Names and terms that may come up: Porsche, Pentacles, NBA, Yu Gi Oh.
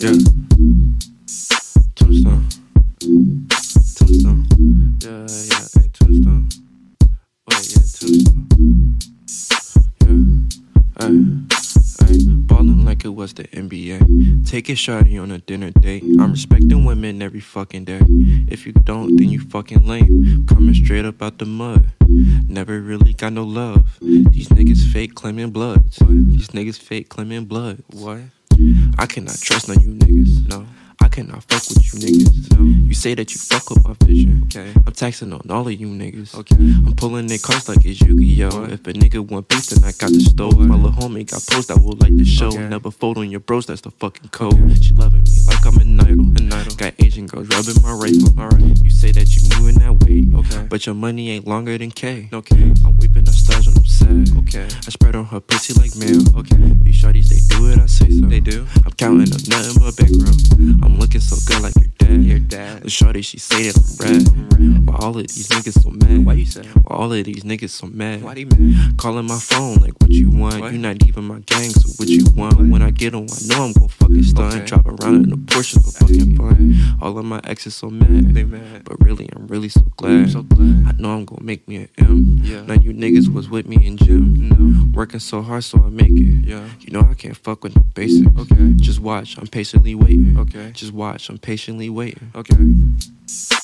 Yeah. Tombstone. Tombstone. Yeah, yeah. Hey, tombstone. Wait, yeah, tombstone. Yeah. Hey. Ballin' like it was the NBA. Take it shawty on a dinner date. I'm respecting women every fucking day. If you don't, then you fucking lame. Coming straight up out the mud. Never really got no love. These niggas fake claiming bloods. These niggas fake claiming bloods. What? I cannot trust none of you niggas, no. I cannot fuck with you niggas, no. You say that you fuck with my vision, okay. I'm taxing on all of you niggas, okay. I'm pulling their cards like it's Yu Gi Oh. If a nigga want beef, then I got the stove. My little homie got posts I would like to show, okay. Never fold on your bros, that's the fucking code, okay. She loving me like I'm an idol, Got Asian girls rubbing my rifle, alright. You say that you moving that way, okay. But your money ain't longer than K, okay. I'm weeping the stars when I'm sad, okay. I spread on her pussy like mail, okay. These shawties, they do it, I say so. They do. I'm counting up nothing but background. I'm looking so good like your dad. The shawty, she say that I'm red. Why all of these niggas so mad? Why you say? Why all of these niggas so mad? Why they mad? Calling my phone like what you want? What? You not even my gang, so what you want? What? When I get on, I know I'm gon' fucking stun. Okay. Drop around in the Porsche for fucking fun. All of my exes so mad. They mad. But really, I'm really so glad. I know I'm gon' make me an M. Yeah. Now you niggas was with me in gym. No. Working so hard so I make it. Yeah. You know I can't fuck with the basics. Okay. Just watch, I'm patiently waiting. Okay. Just watch, I'm patiently waiting. Okay.